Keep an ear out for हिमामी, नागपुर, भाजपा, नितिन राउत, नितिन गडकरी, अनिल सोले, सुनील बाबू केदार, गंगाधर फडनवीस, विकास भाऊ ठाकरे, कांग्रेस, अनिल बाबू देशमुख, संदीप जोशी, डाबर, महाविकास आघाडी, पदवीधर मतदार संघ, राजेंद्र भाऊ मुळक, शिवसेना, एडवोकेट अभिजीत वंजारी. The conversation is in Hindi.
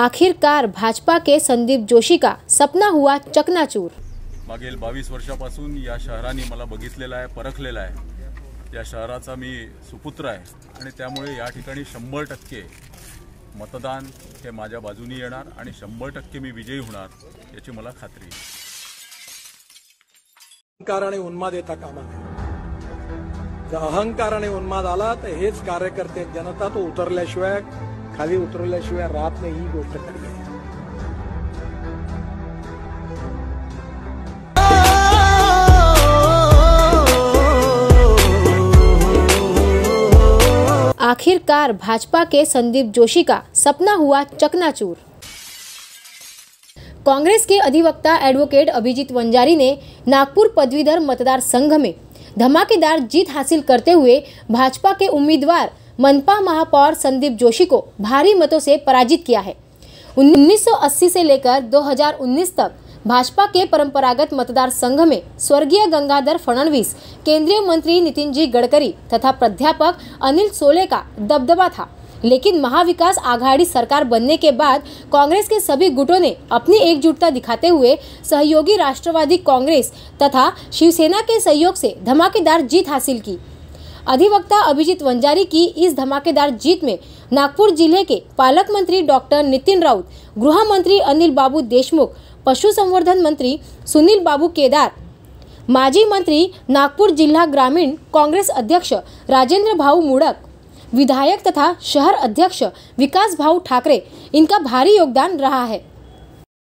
आखिरकार भाजपा के संदीप जोशी का सपना हुआ चकनाचूर। मागील 22 वर्षापासून या शहराने मला बघितलेला आहे, परखलेला आहे। या शहराचा मी सुपुत्र आहे आणि त्यामुळे या ठिकाणी 100% मतदान हे माझ्या बाजूनी येणार आणि 100% मी विजयी होणार याची मला खात्री आहे। अहंकार आणि उन्माद येता कामा नये। जर अहंकार आणि उन्माद आला तर हेच कार्यकर्ते जनता तो उतरल्याशिवाय खाली उतरल्याशिवाय रात नाही ही गोष्ट खरी आहे। आखिरकार भाजपा के संदीप जोशी का सपना हुआ चकनाचूर। कांग्रेस के अधिवक्ता एडवोकेट अभिजीत वंजारी ने नागपुर पदवीधर मतदार संघ में धमाकेदार जीत हासिल करते हुए भाजपा के उम्मीदवार मनपा महापौर संदीप जोशी को भारी मतों से पराजित किया है। 1980 से लेकर 2019 तक भाजपा के परंपरागत मतदार संघ में स्वर्गीय गंगाधर फडनवीस, केंद्रीय मंत्री नितिन गडकरी तथा प्राध्यापक अनिल सोले का दबदबा था, लेकिन महाविकास आघाड़ी सरकार बनने के बाद कांग्रेस के सभी गुटों ने अपनी एकजुटता दिखाते हुए सहयोगी राष्ट्रवादी कांग्रेस तथा शिवसेना के सहयोग से धमाकेदार जीत हासिल की। अधिवक्ता अभिजीत वंजारी की इस धमाकेदार जीत में नागपुर जिले के पालक मंत्री डॉक्टर नितिन राउत, गृह मंत्री अनिल बाबू देशमुख, पशु संवर्धन मंत्री सुनील बाबू केदार, माजी मंत्री नागपुर जिल्हा ग्रामीण कांग्रेस अध्यक्ष राजेंद्र भाऊ मुळक, विधायक तथा शहर अध्यक्ष विकास भाऊ ठाकरे, इनका भारी योगदान रहा है।